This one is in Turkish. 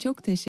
Çok teşekkür ederim.